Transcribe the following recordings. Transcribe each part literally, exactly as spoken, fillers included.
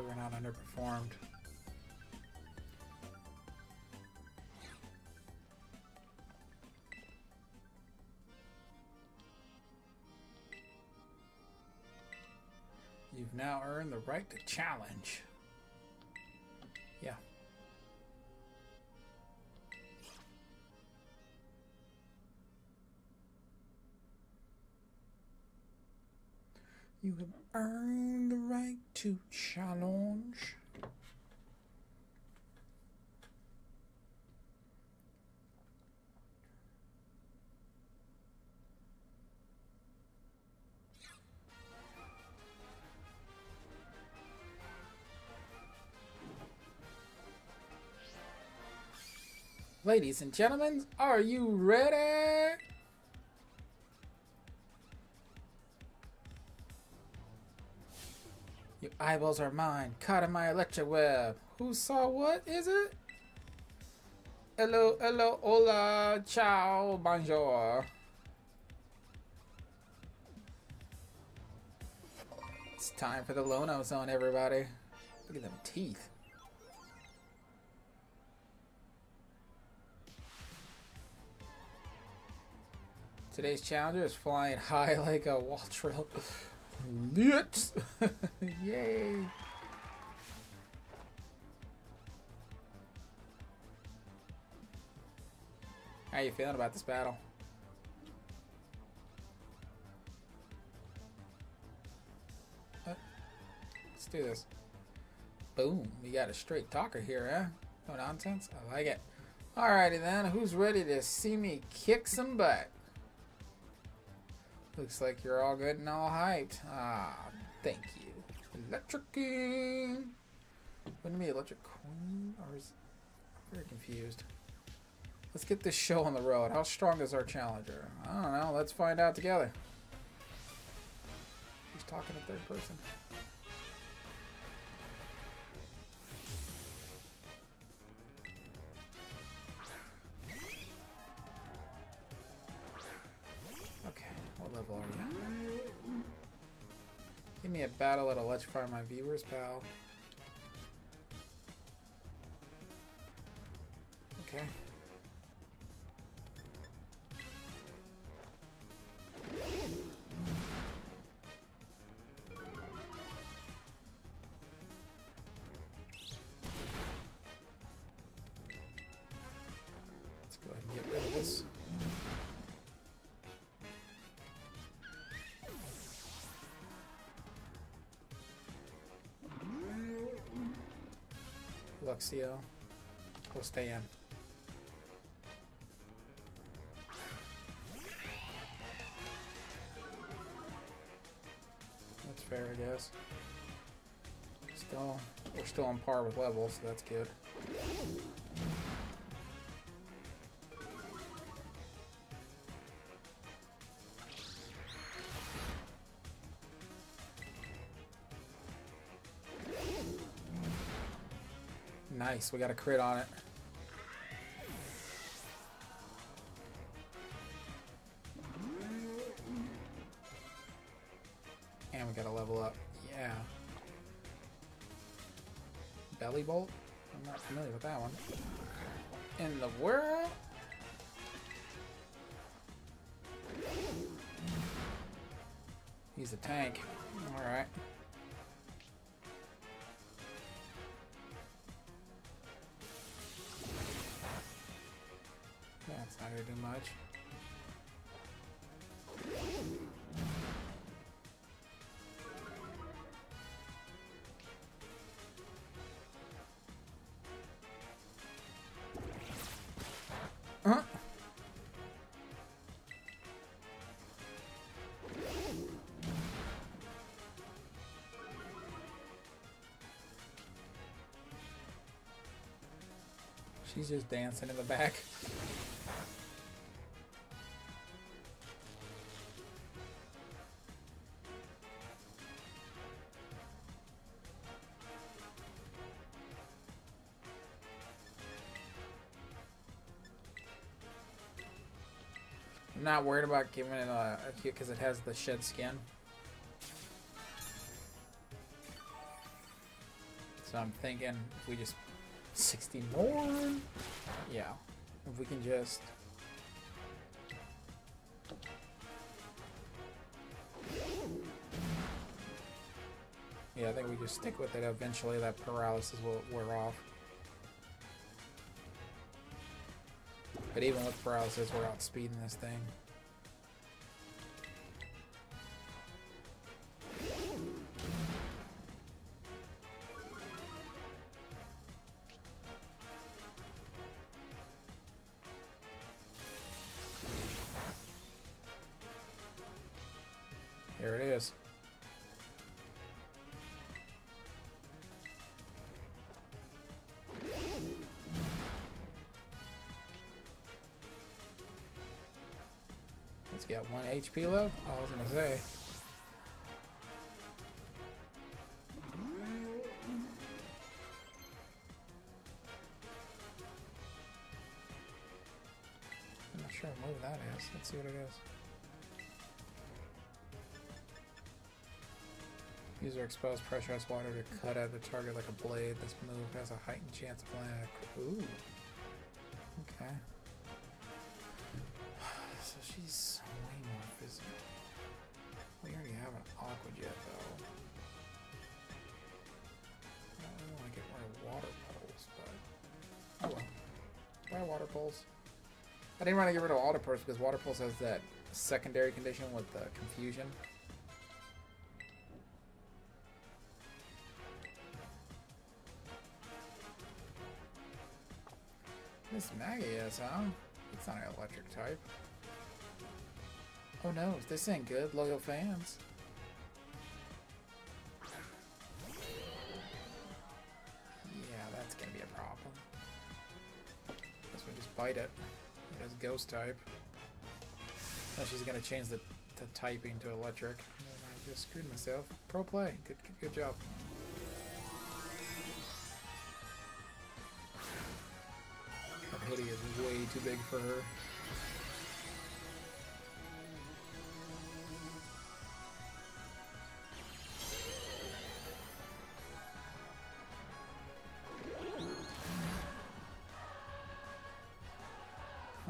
Juggernaut underperformed. You've now earned the right to challenge. Yeah. You have earned the right to challenge. Ladies and gentlemen, are you ready? Your eyeballs are mine, caught in my electric web. Who saw what, is it? Hello, hello, hola, ciao, bonjour. It's time for the Lono Zone, everybody. Look at them teeth. Today's challenger is flying high like a wall trail. Nuts! Yay! How you feeling about this battle? Huh? Let's do this. Boom! We got a straight talker here, huh? Eh? No nonsense? I like it. Alrighty then, who's ready to see me kick some butt? Looks like you're all good and all hyped. Ah, thank you. Electric King! Wouldn't it be Electric Queen? Or is... I'm very confused. Let's get this show on the road. How strong is our challenger? I don't know. Let's find out together. He's talking in third person. Give me a battle that'll electrify my viewers, pal. Okay. Let's go ahead and get rid of this. Luxio, we'll stay in. That's fair, I guess. Still, we're still on par with level, so that's good. Nice, we got a crit on it. And we got to level up. Yeah. Belly Bolt? I'm not familiar with that one. In the world? He's a tank. Alright. Not gonna do much. Uh-huh. She's just dancing in the back. I'm not worried about giving it a, a cute because it has the shed skin. So I'm thinking if we just sixty-one, yeah, if we can just yeah, I think we just stick with it. Eventually that paralysis will wear off. But even with paralysis, we're outspeeding this thing. Here it is. It's got one H P left? I was gonna say. I'm not sure what move that is. Let's see what it is. User exposed pressurized water to cut at the target like a blade. This move has a heightened chance of landing a crit. Ooh. Okay. So she's way more physical. We already have an Aqua Jet though. I don't really want to get rid of Water Pulse, but oh well. Why Water Pulse? I didn't want to get rid of Water Pulse because Water Pulse has that secondary condition with the confusion. This Maggie is, huh? It's not an electric type. Oh no, this ain't good, loyal fans. Yeah, that's gonna be a problem. Guess we just bite it. It is ghost type. Now she's gonna change the, the typing to electric. I just screwed myself. Pro play. Good, good, good job. Hoodie is way too big for her.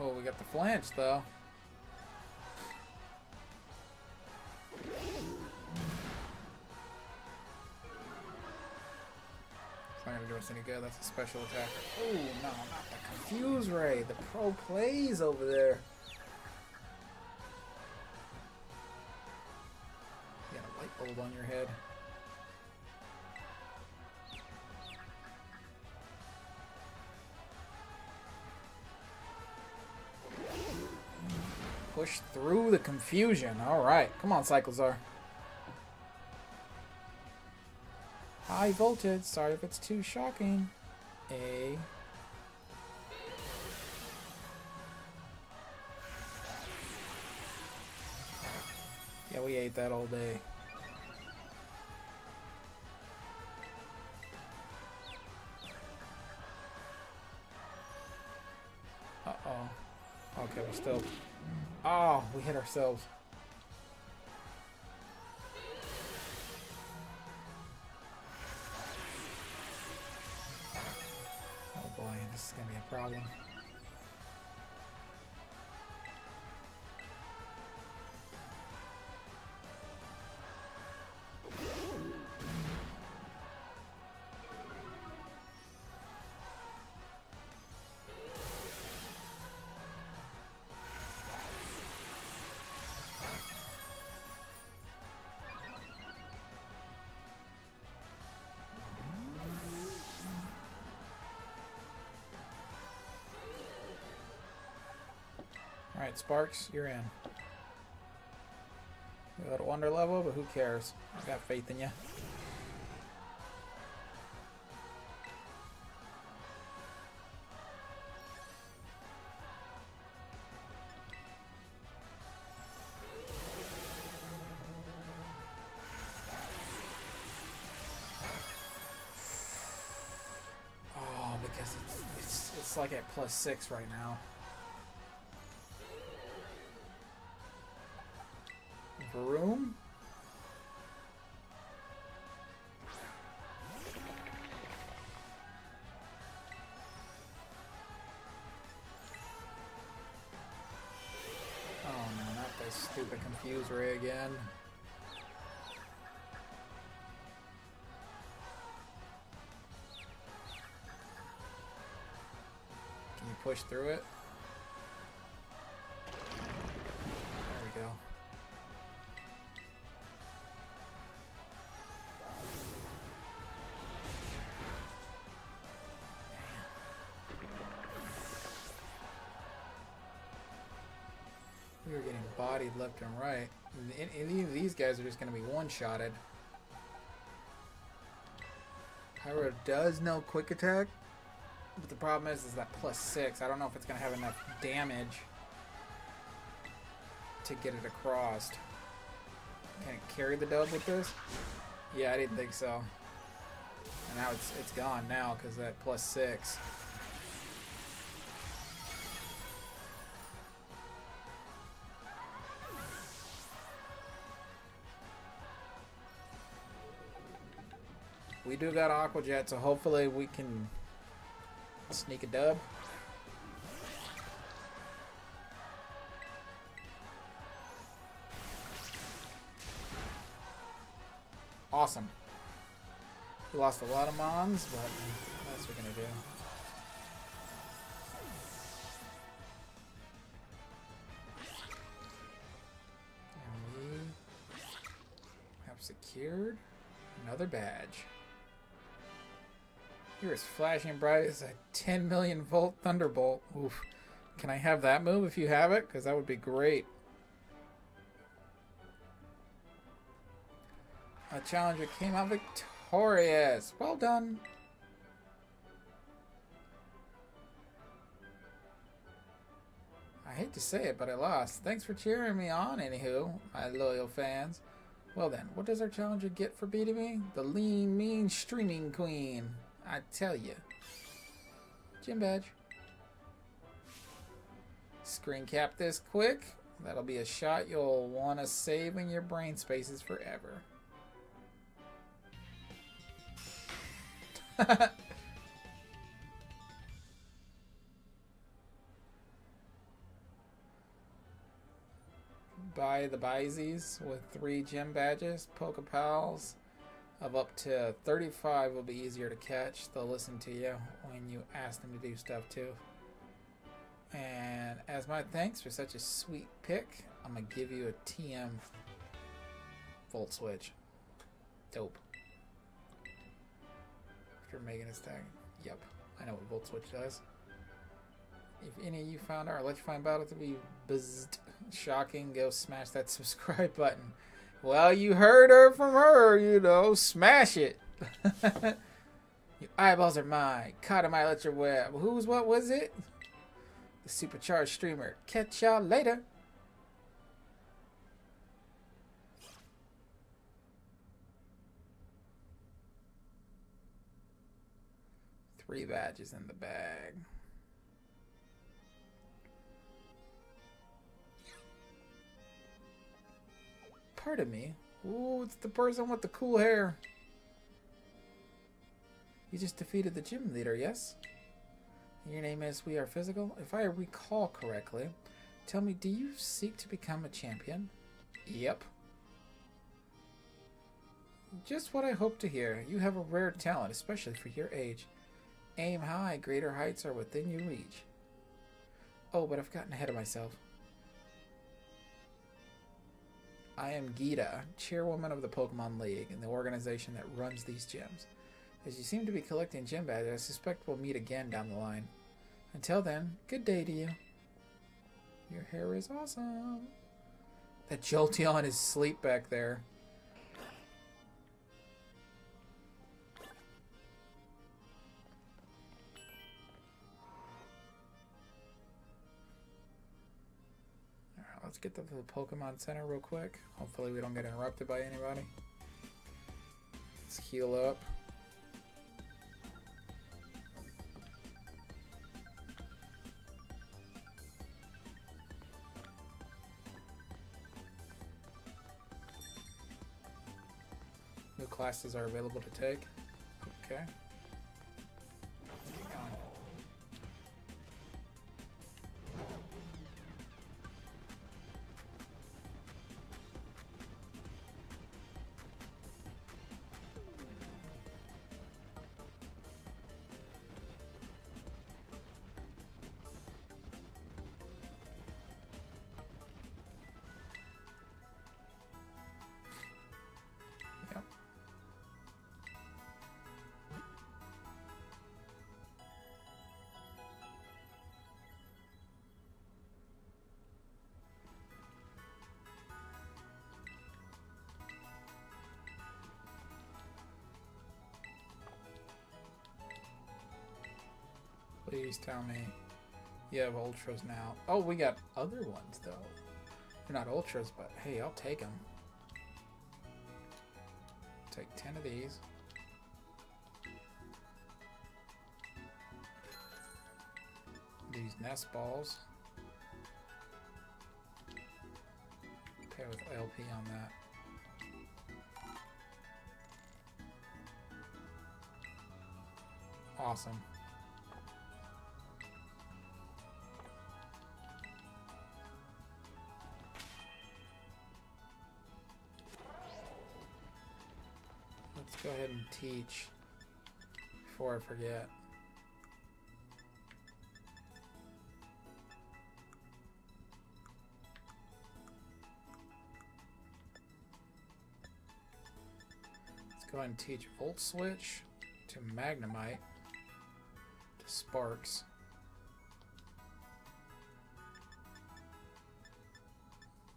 Oh, we got the flanch though. Any good. That's a special attack. Oh no, not the Confuse Ray. The pro plays over there. You got a light bulb on your head. Push through the confusion. Alright. Come on, Cyclizar. High voltage. Sorry if it's too shocking. A. Yeah, we ate that all day. Uh oh. Okay, we're still. Oh, we hit ourselves. This is going to be a problem. Alright, Sparks, you're in. You're at wonder level, but who cares? I got faith in you. Oh, because it's, it's, it's like at plus six right now. Room. Stupid Confuse Ray again. Can you push through it? There we go. We were getting bodied left and right. And, and these guys are just going to be one-shotted. Pyro does know Quick Attack, but the problem is, is that plus six. I don't know if it's going to have enough damage to get it across. Can it carry the dub with this? Yeah, I didn't think so. And now it's it's gone now because that plus six. We do got Aqua Jet, so hopefully we can sneak a dub. Awesome. We lost a lot of mons, but what else are we gonna do? And we have secured another badge. Here is flashing bright as a ten million volt thunderbolt. Oof. Can I have that move if you have it? Because that would be great. A challenger came out victorious. Well done. I hate to say it, but I lost. Thanks for cheering me on, anywho, my loyal fans. Well then, what does our challenger get for beating me? The lean, mean streaming queen. I tell you. Gym badge. Screen cap this quick. That'll be a shot you'll want to save in your brain spaces forever. Buy the Bizies with three gym badges. Pokepals of up to thirty-five will be easier to catch. They'll listen to you when you ask them to do stuff too. And as my thanks for such a sweet pick, I'm gonna give you a T M Volt Switch. Dope. After making this tag. Yep, I know what Volt Switch does. If any of you found our electrifying battle to be buzzed shocking, go smash that subscribe button. Well, you heard her from her, you know. Smash it. Your eyeballs are mine. Caught in my electric web. Who's what was it? The supercharged streamer. Catch y'all later. Three badges in the bag. Part of me. Ooh, it's the person with the cool hair. You just defeated the gym leader, yes? Your name is We Are Physical? If I recall correctly, tell me, do you seek to become a champion? Yep. Just what I hope to hear. You have a rare talent, especially for your age. Aim high, greater heights are within your reach. Oh, but I've gotten ahead of myself. I am Gita, chairwoman of the Pokémon League and the organization that runs these gyms. As you seem to be collecting gym badges, I suspect we'll meet again down the line. Until then, good day to you. Your hair is awesome. That Jolteon is asleep back there. Let's get to the Pokémon Center real quick. Hopefully we don't get interrupted by anybody. Let's heal up. New classes are available to take. Okay. Please tell me you have Ultras now. Oh, we got other ones, though. They're not Ultras, but hey, I'll take them. Take ten of these. These Nest Balls. Pair with L P on that. Awesome. Let's go ahead and teach before I forget. Let's go ahead and teach Volt Switch to Magnemite. Sparks.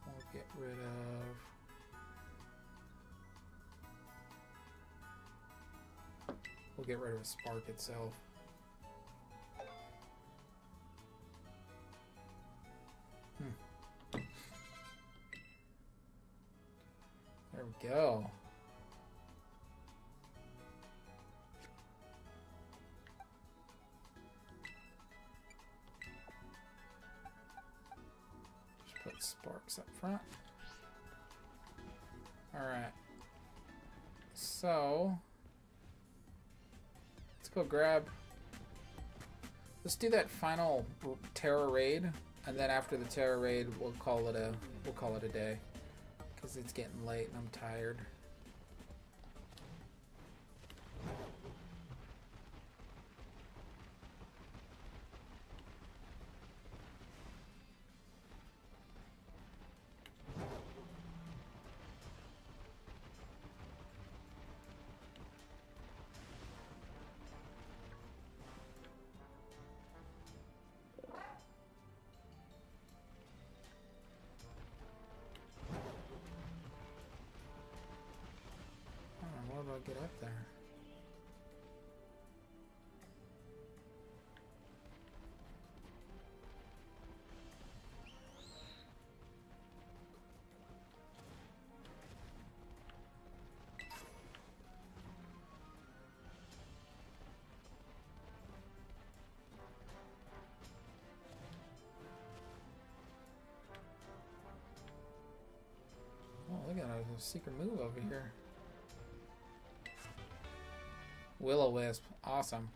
We'll get rid of... We'll get rid of Spark itself. Hmm. There we go. Sparks up front. Alright. So let's go grab. Let's do that final Tera raid, and then after the Tera raid we'll call it a we'll call it a day. Cause it's getting late and I'm tired. Get up there. Oh, they got a secret move over here. Will-O-Wisp, awesome.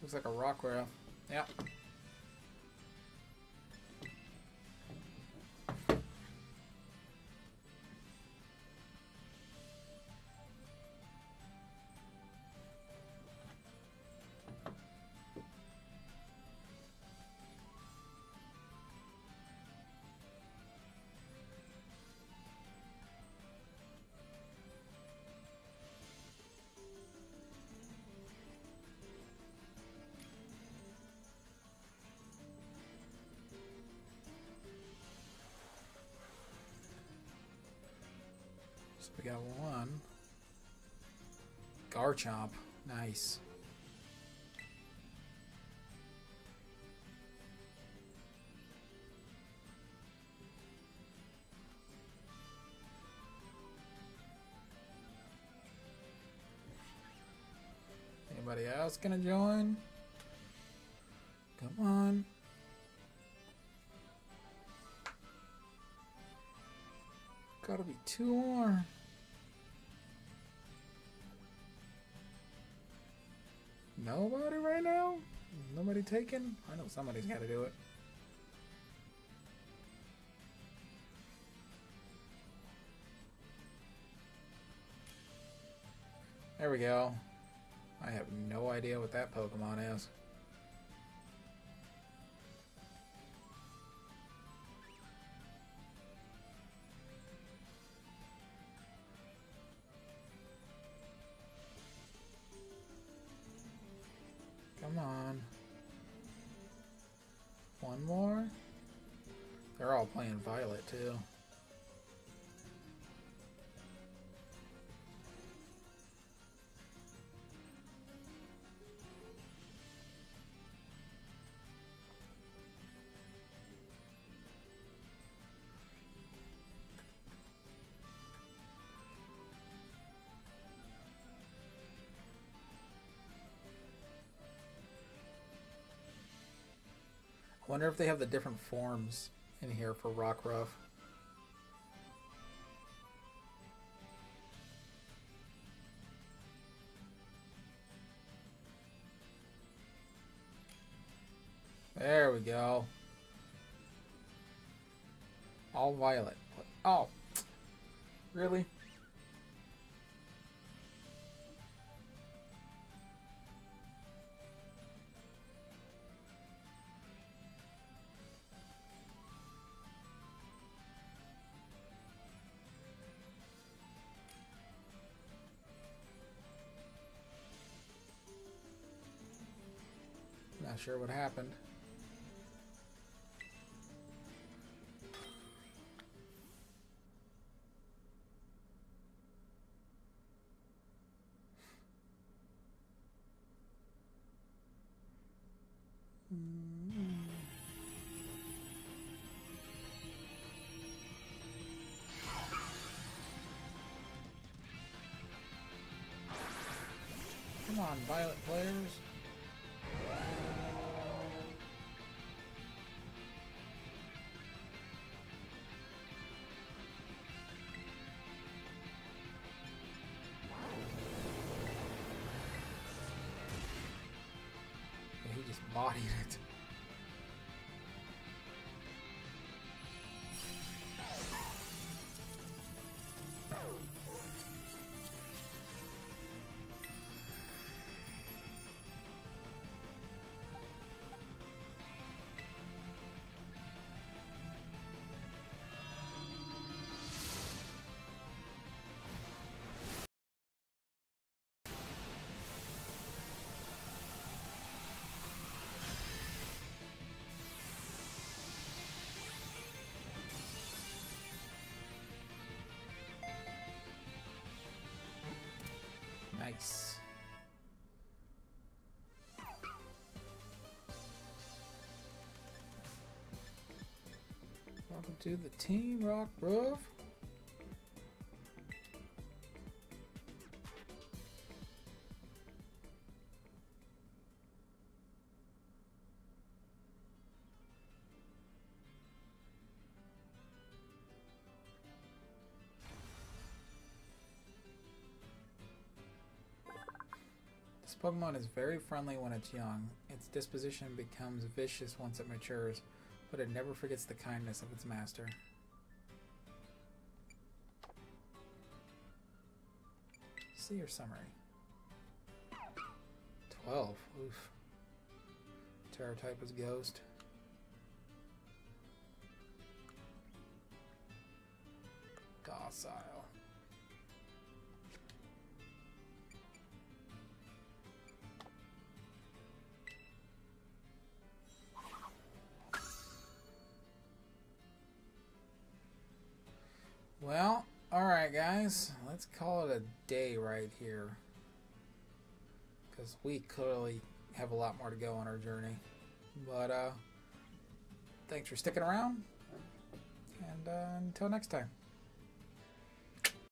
Looks like a Rockruff. Yep. So we got one. Garchomp. Nice. Anybody else gonna join? Come on. Gotta be two more. Nobody right now? Nobody taken? I know somebody's gotta do it. There we go. I have no idea what that Pokemon is. on. One more. They're all playing Violet, too. I wonder if they have the different forms in here for Rockruff. There we go. All Violet. Oh, really? Not sure what happened. Come on, Violet players. Bodied it. Nice. Welcome to the team, Rockruff. This Pokemon is very friendly when it's young. Its disposition becomes vicious once it matures, but it never forgets the kindness of its master. See your summary. twelve. Oof. Tera type is ghost. Docile. Well, alright guys, let's call it a day right here, because we clearly have a lot more to go on our journey, but uh, thanks for sticking around, and uh, until next time.